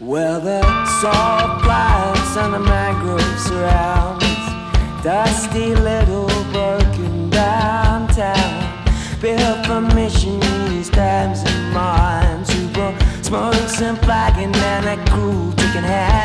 Where the salt flats and the mangrove surrounds dusty little broken down town, built for missionaries, dams and mines who blow smokes and flagging and a cruel chicken hat.